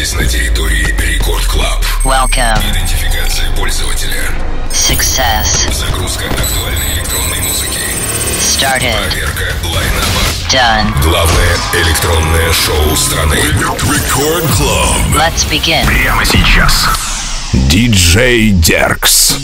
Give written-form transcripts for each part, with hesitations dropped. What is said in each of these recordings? Находитесь на территории Record Club. Welcome. Идентификация пользователя. Success. Загрузка актуальной электронной музыки. Started. Проверка лайнапа. Done. Главное электронное шоу страны. Record Club. Let's begin. Прямо сейчас. DJ Derks.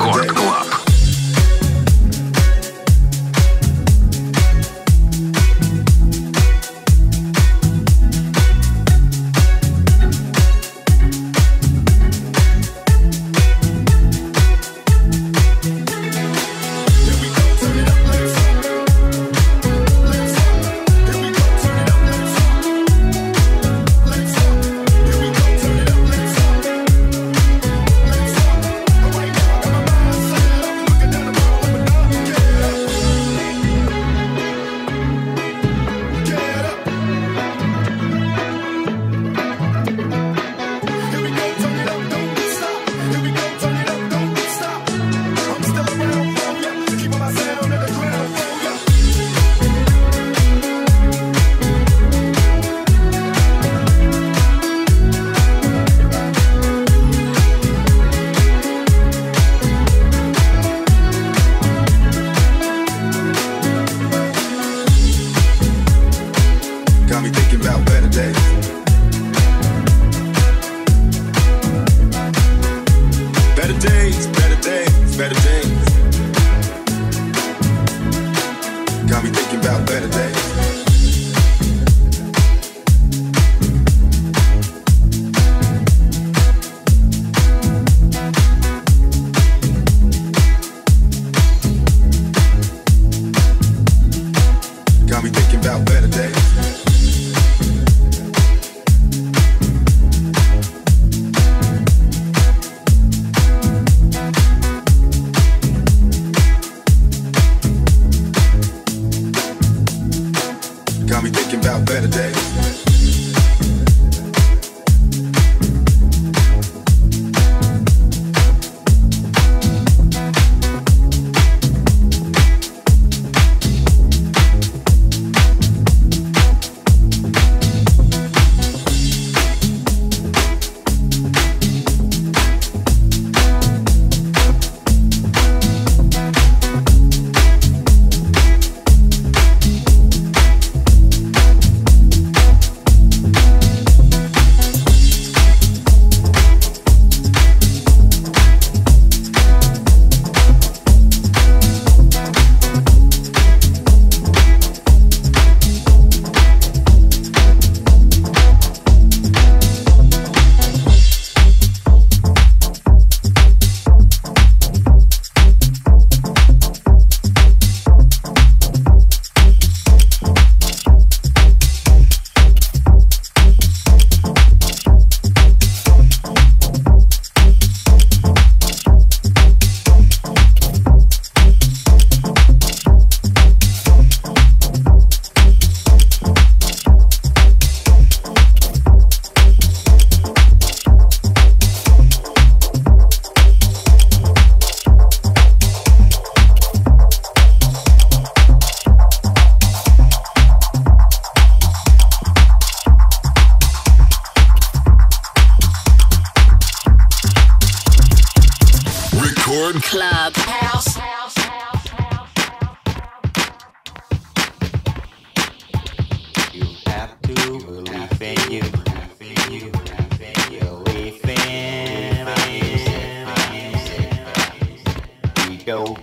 Record. Record Club House. You have to believe in you. Believe in my music. We go.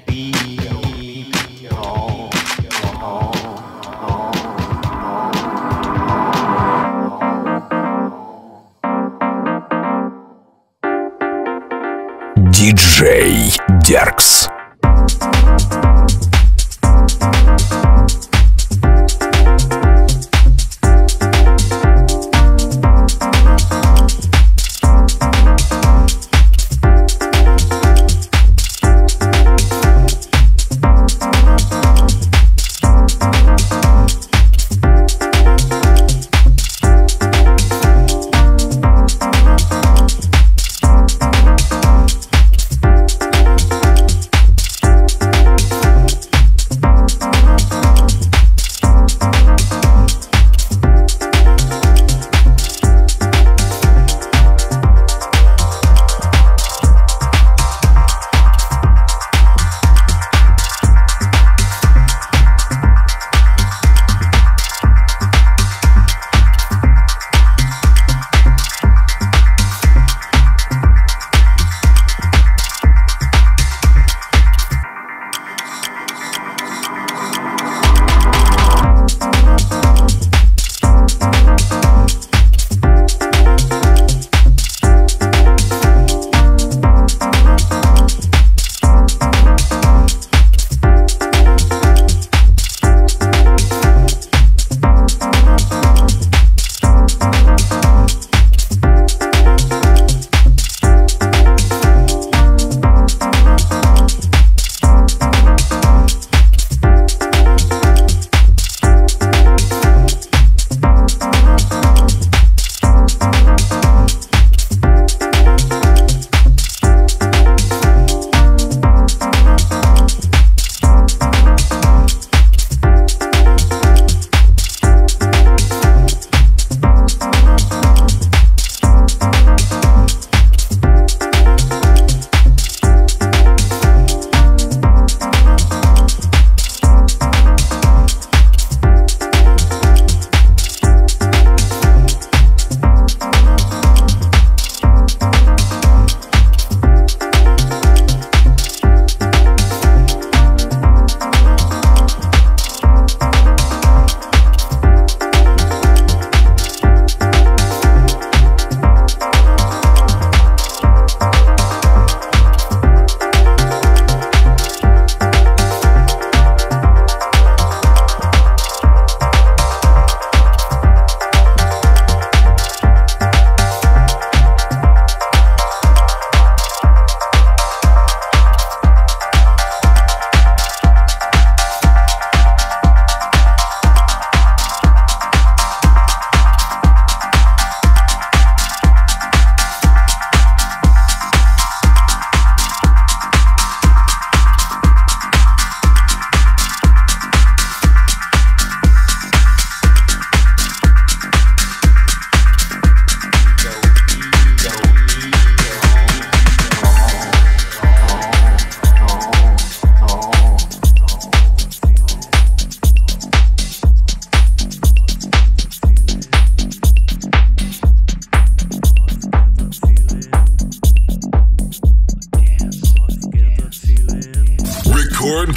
DJ Derks.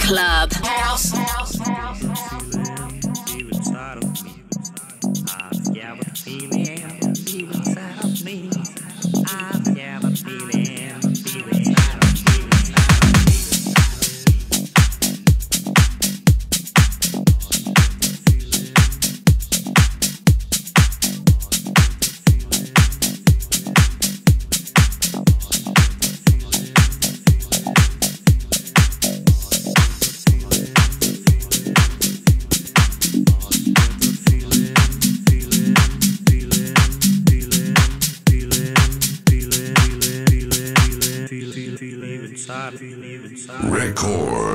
Club House. Record.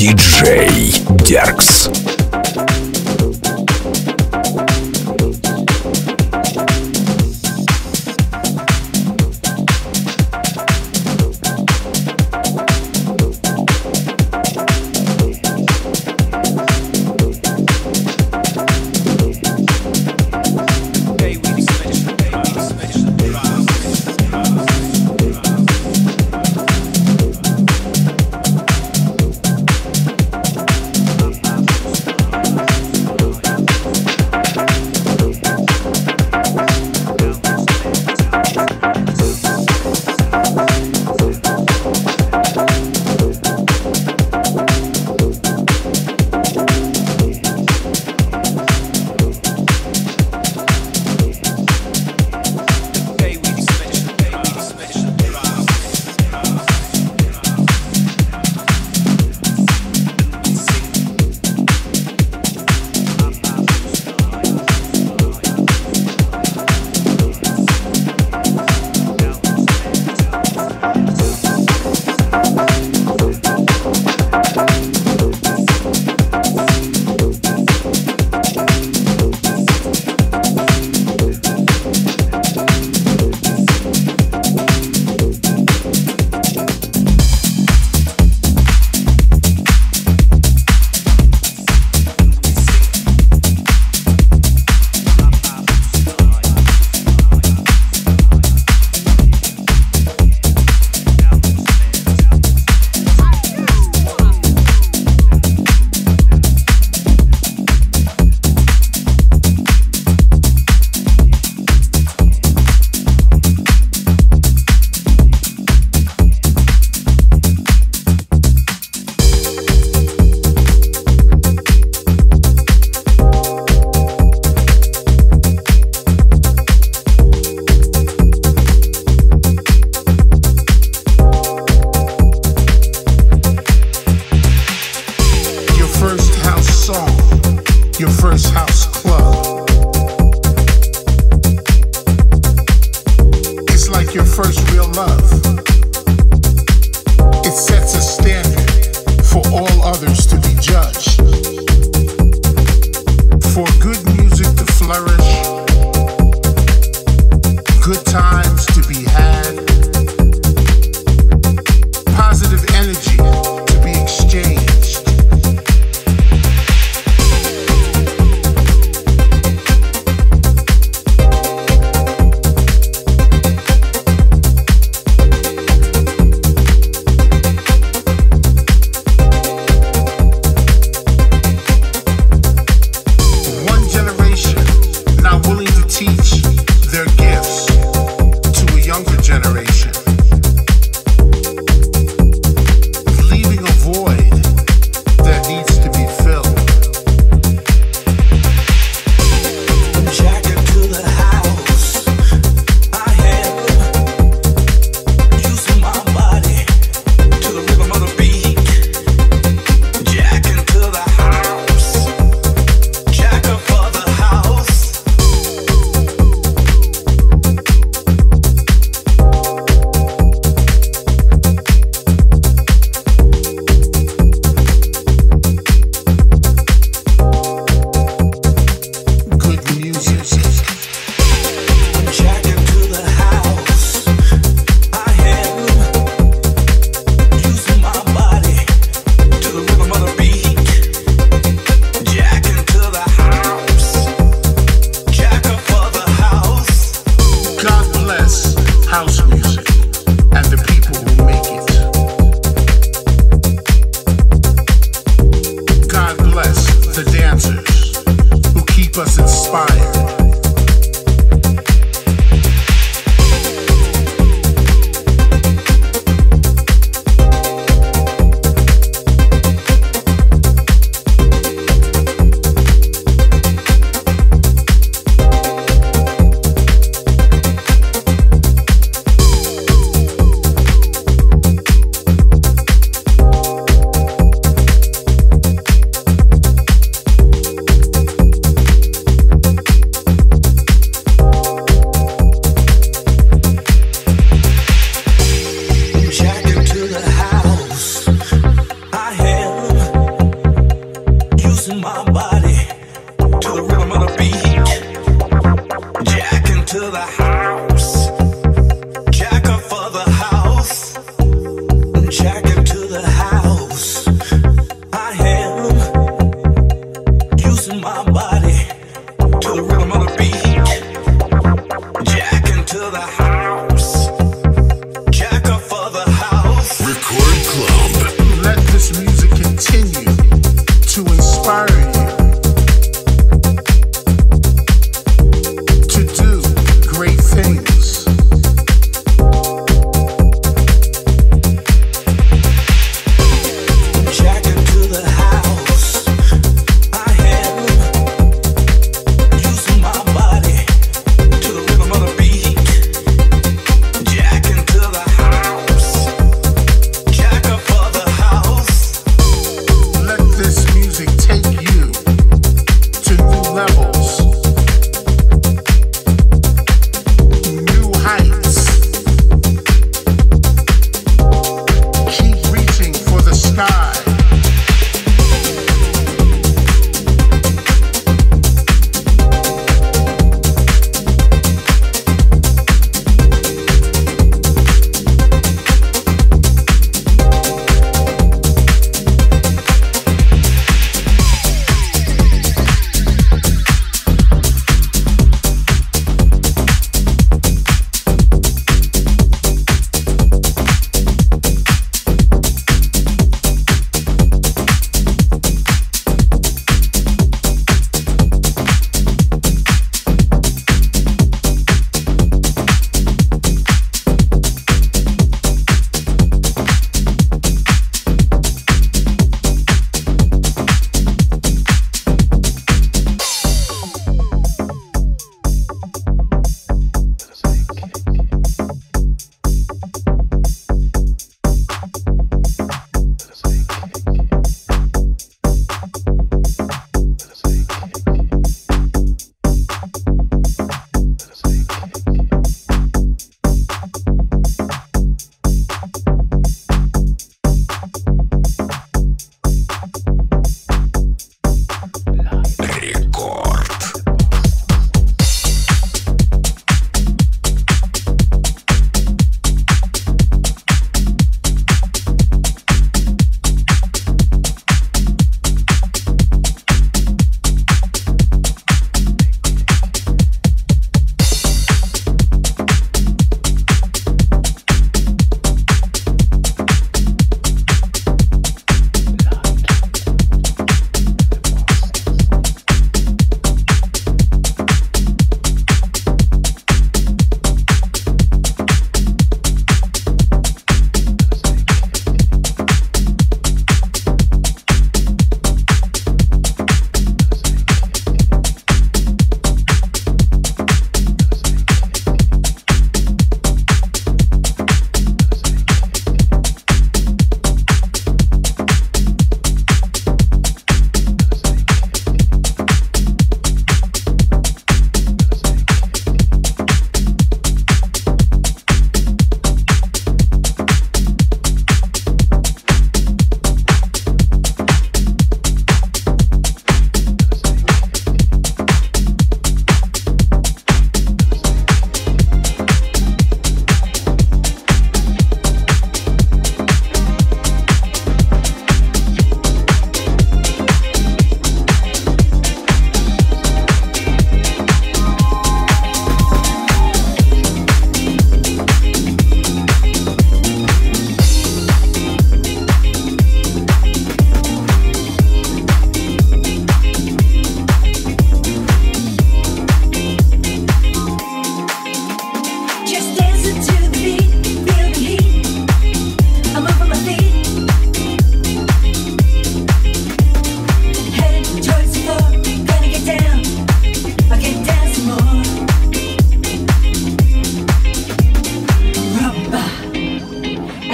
DJ Derks.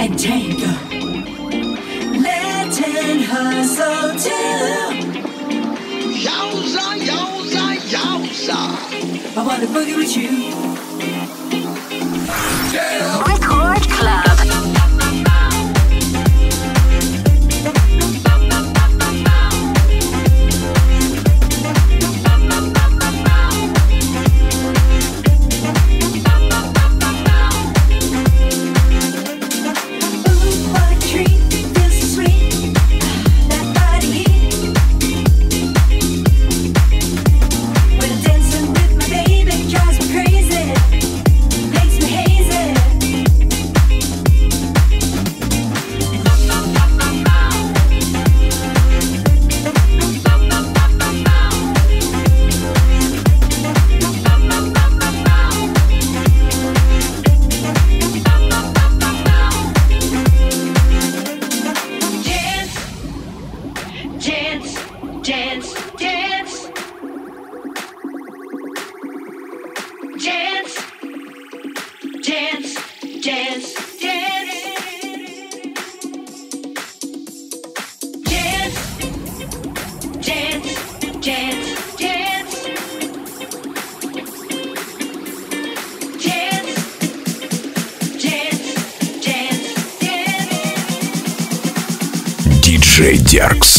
and take her, letting her soul chill. Yowza, yowza, yowza. I wanna boogie with you. Yeah. Record Club. DJ Derks.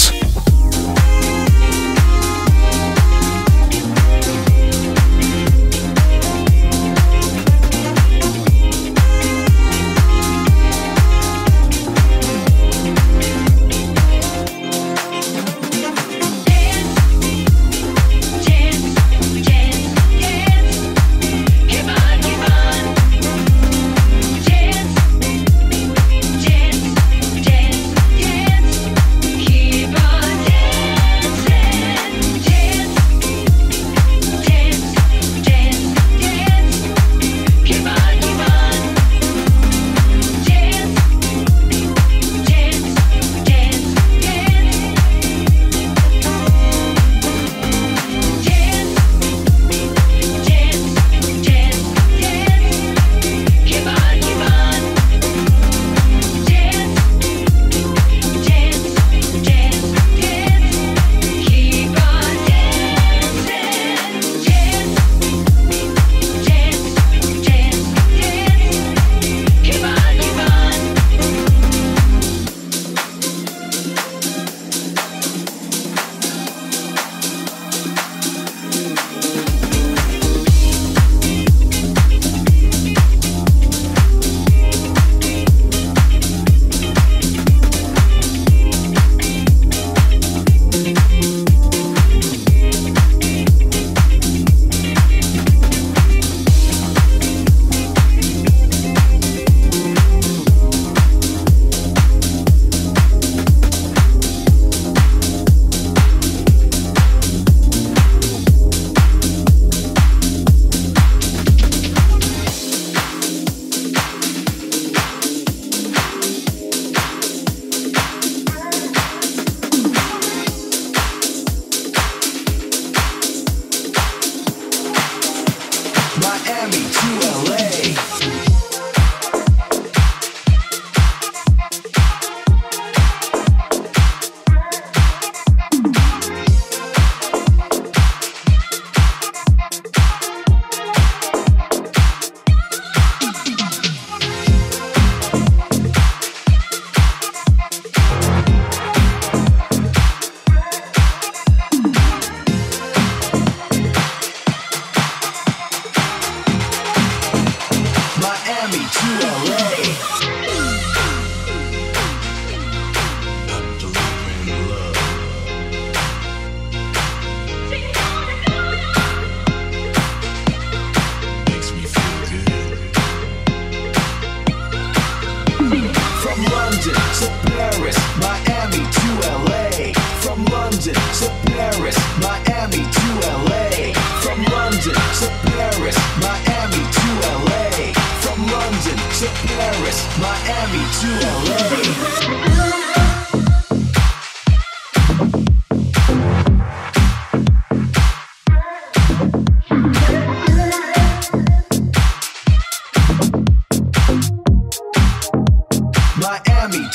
Miami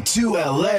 to LA.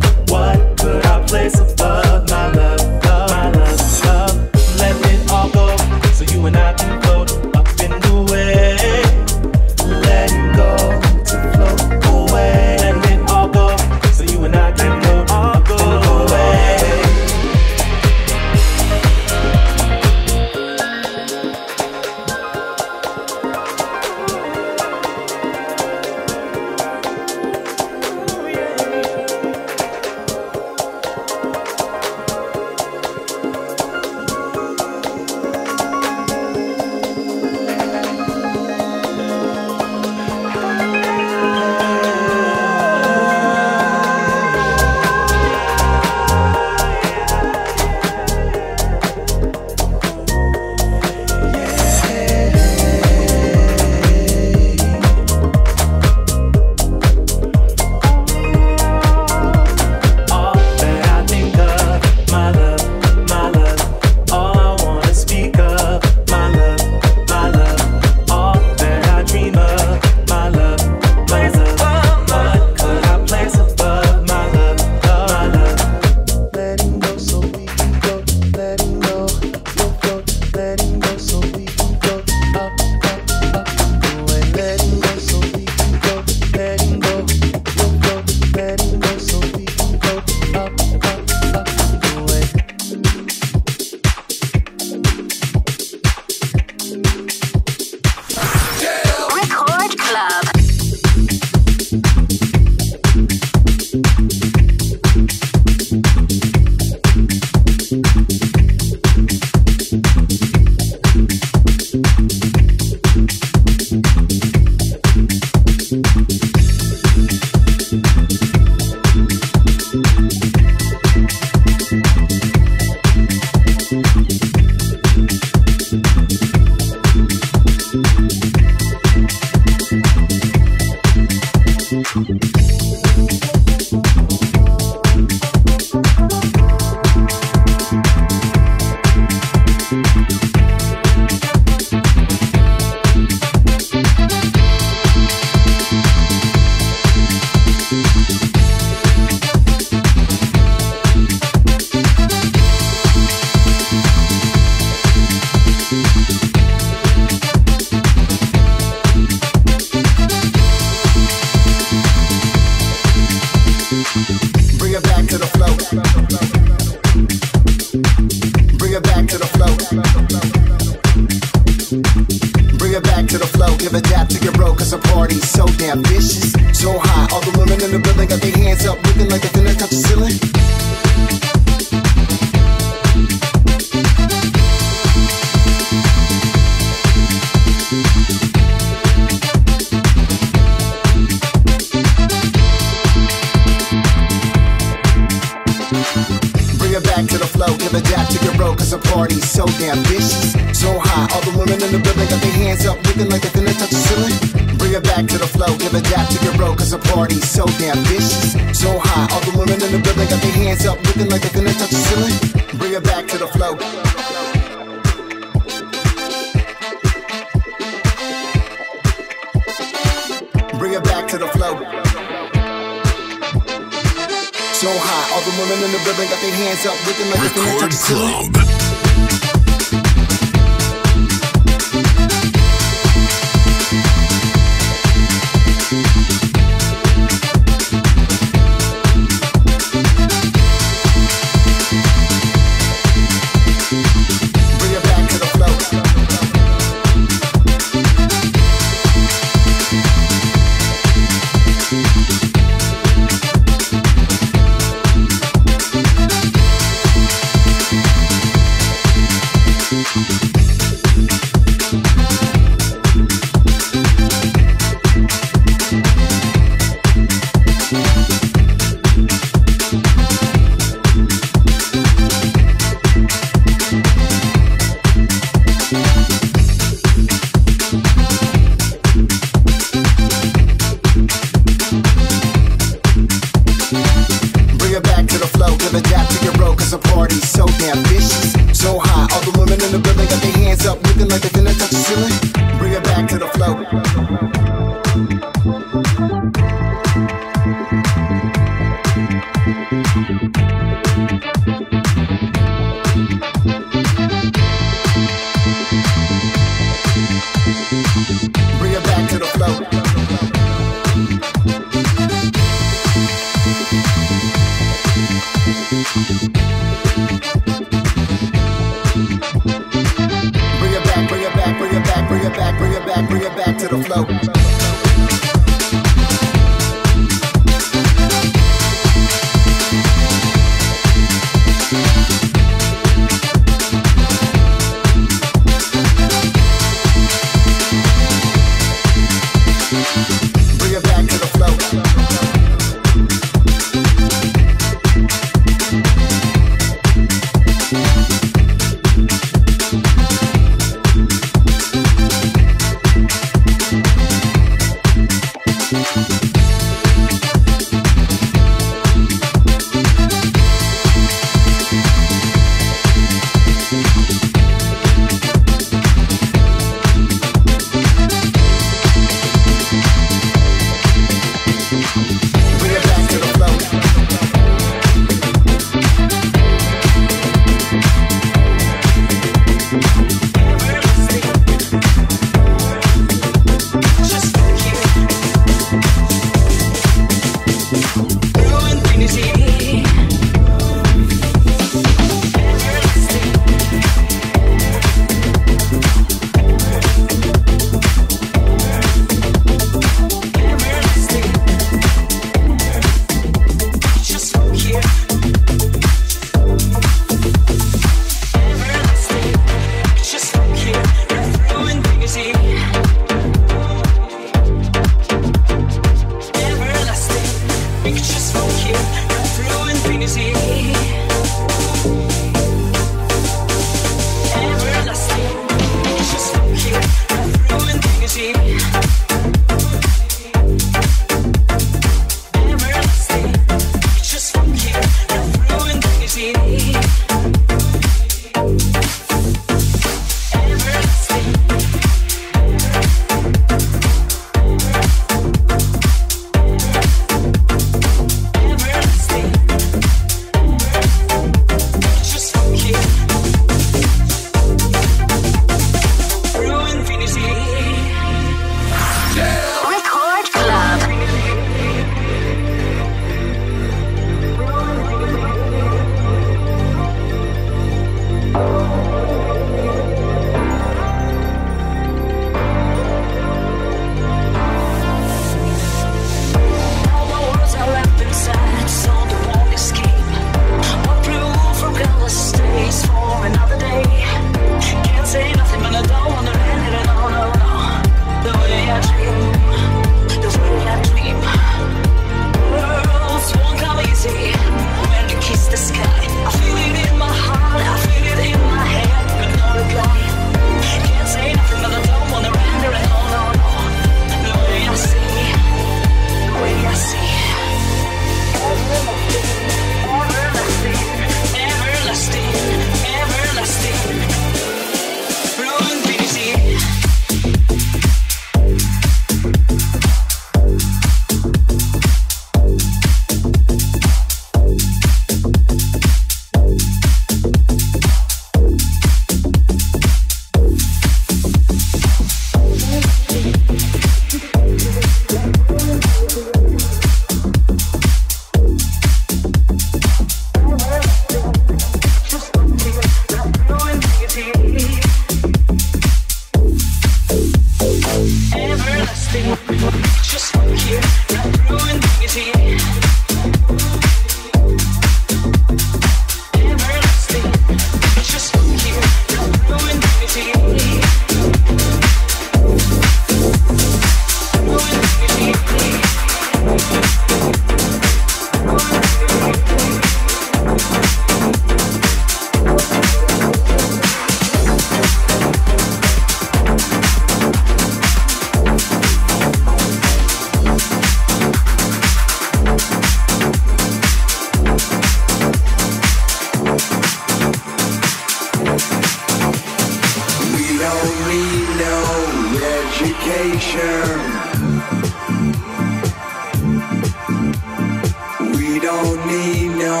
don't need no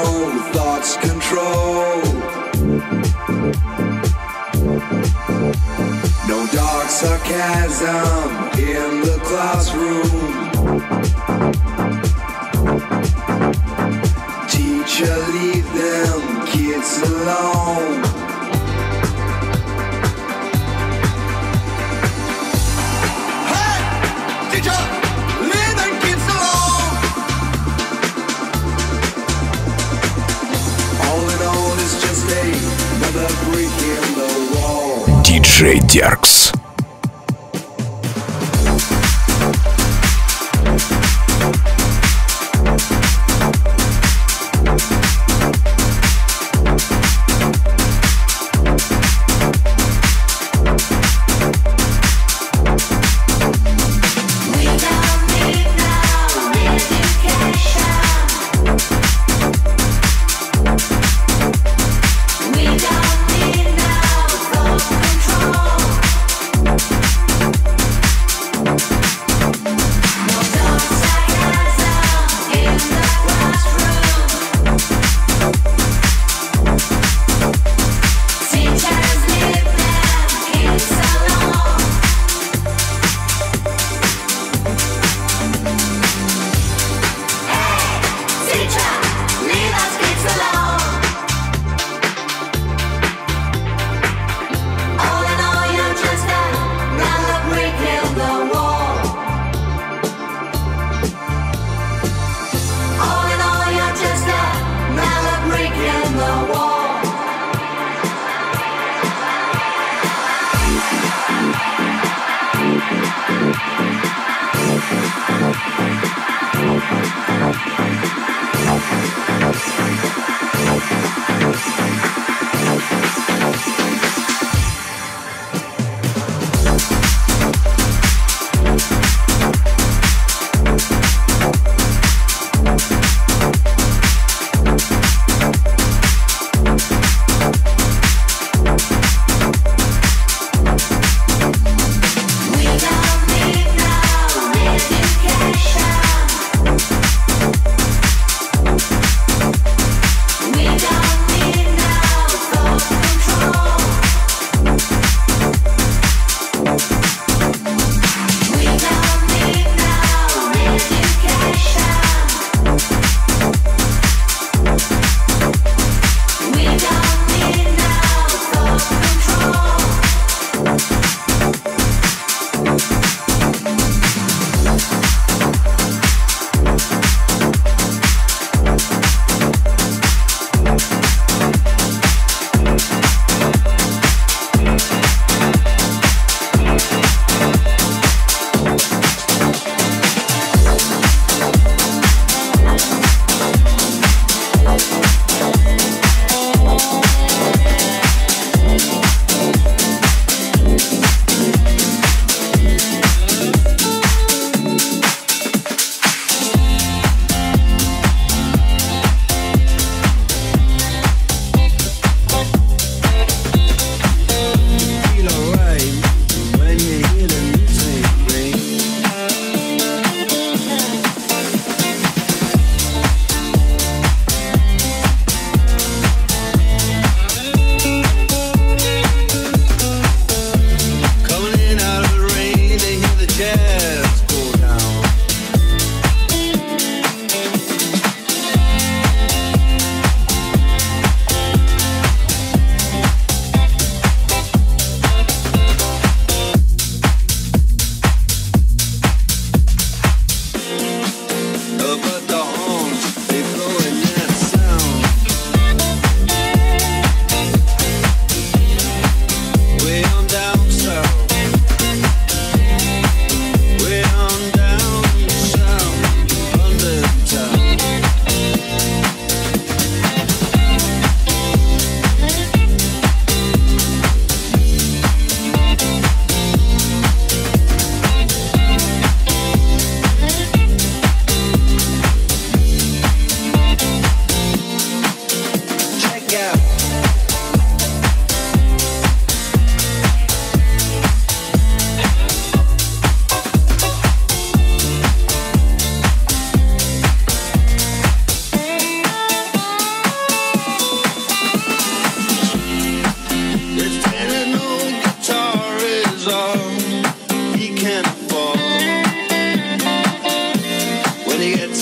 thoughts control. No dark sarcasm in the classroom. Teacher, leave them kids alone. DJ Derks.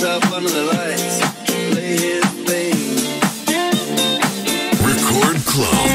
up under the lights, play his thing. Record Club.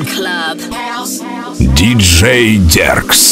Club DJ Derks.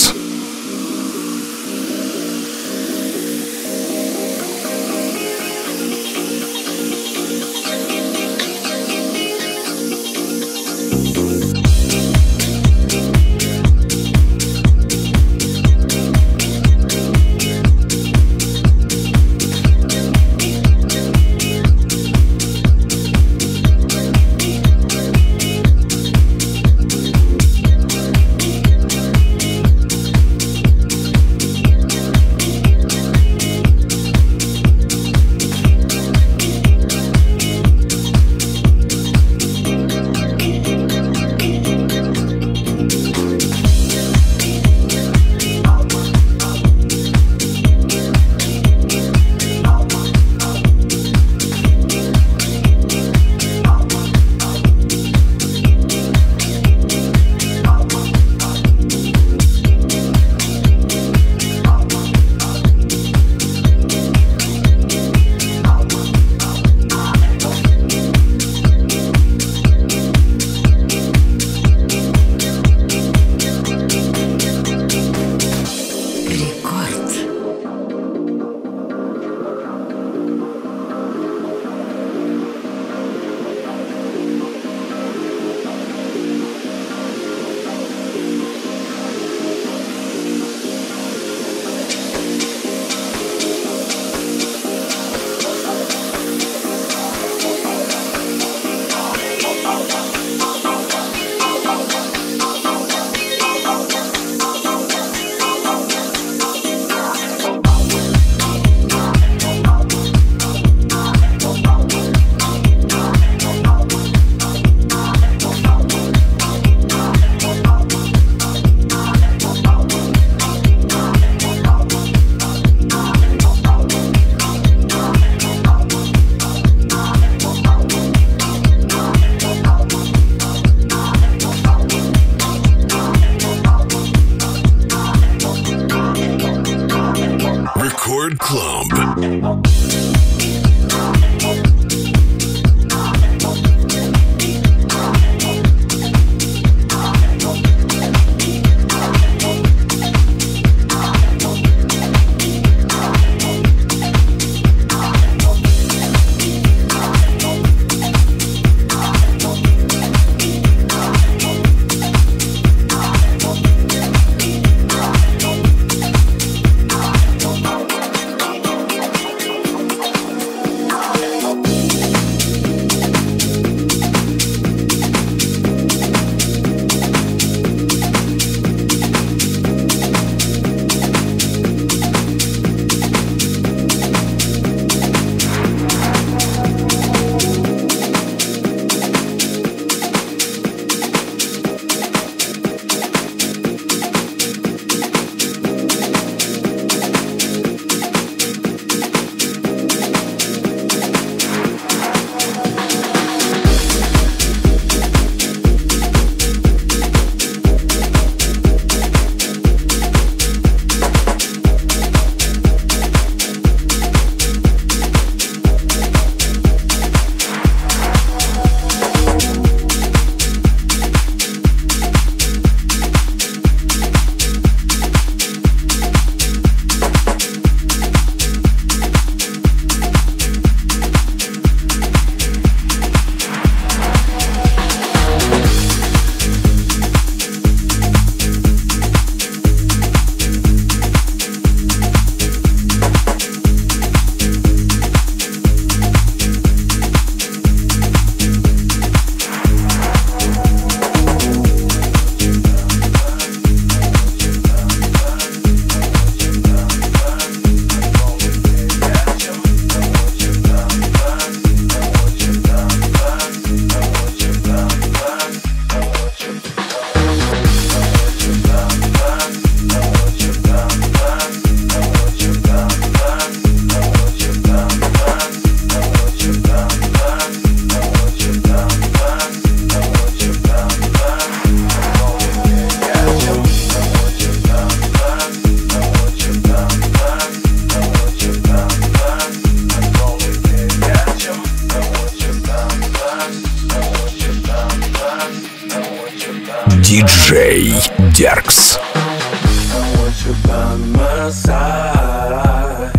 DJ Derks. I want you by my side,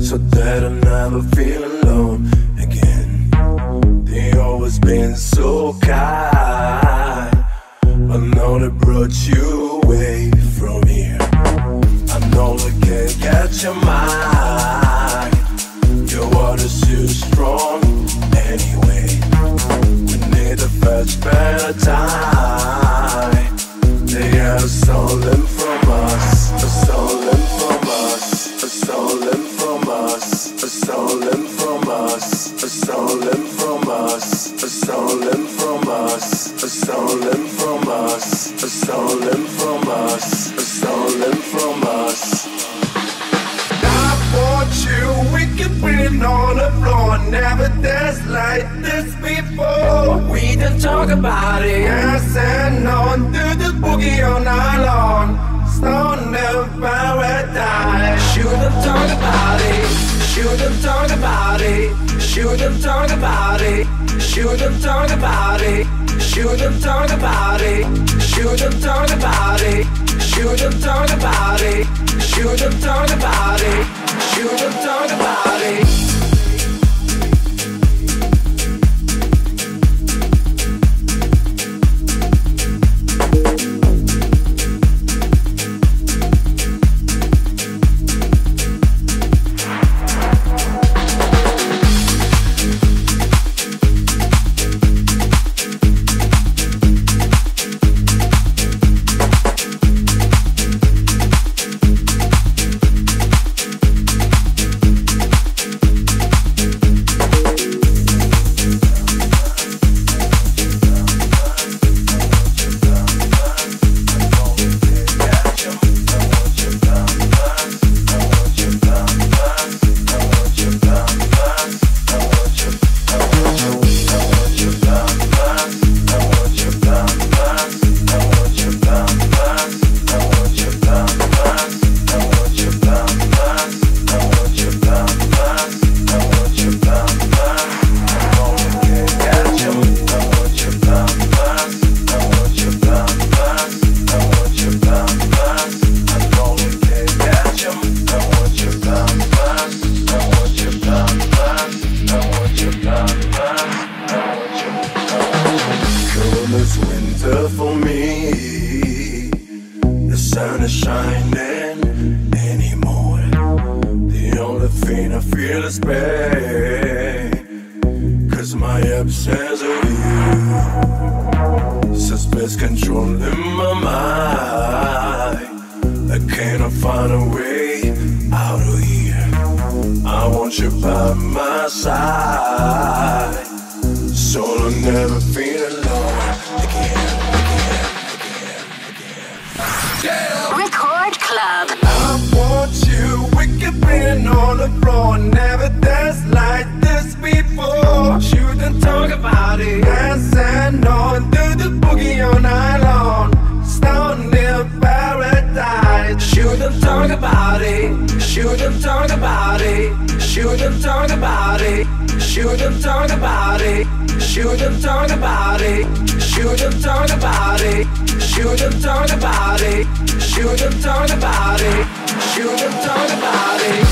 so that I never feel alone again. They always been so kind. I know they brought you away from here. I know they can't get your mind. Your heart is too strong anyway. We need a much better time. They are stolen from us, stolen from us, stolen from us, stolen from us, stolen from us, stolen from us, stolen from us, stolen from us, stolen from us. I want you wicked women on the floor, never danced like this before. We don't talk about it, yes and on through the boogie all night long, stone in paradise. Shoot 'em, talk about it. Shoot 'em, talk about it. Shoot 'em, talk about it. Shoot 'em, talk about it. Shoot 'em, talk about it. Shoot 'em, talk about it. Shoot 'em, talk about it. Shoot 'em, talk about it. Shoot 'em, talk about it. shining anymore. The only thing I feel is pain, 'cause my absence of you, suspense controlling my mind. I cannot find a way out of here. I want you by my side, so I'll never feel alone again. Record Club. I want you, we could bend on the floor. Never danced like this before. You didn't talk about it. Dancing on, do the boogie all night long. Stoned in paradise. You didn't talk about it. You didn't talk about it. You didn't talk about it. You didn't talk about it. You didn't talk about it. You didn't talk about it. Shoot them, talk about it. Shoot them, talk about it. Shoot them, talk about it.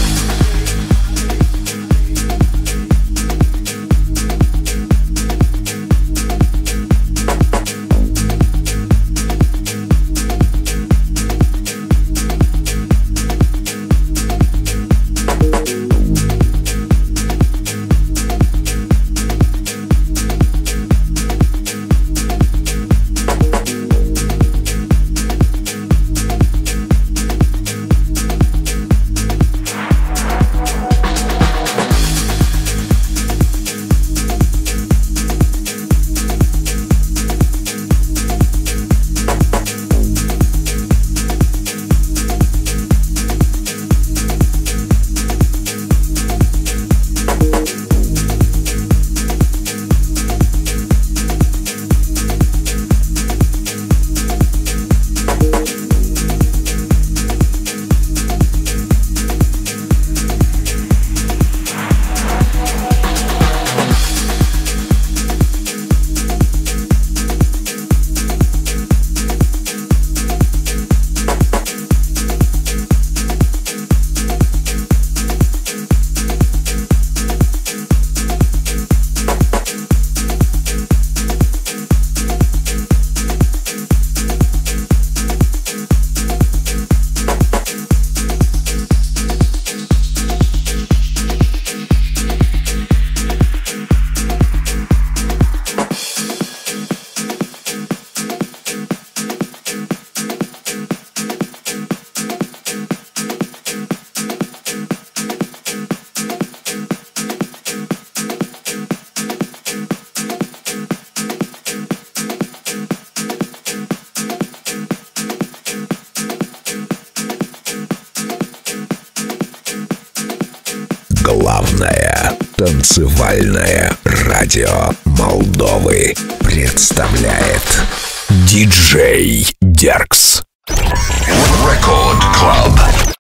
Танцевальное радио Молдовы представляет DJ Derks Record Club.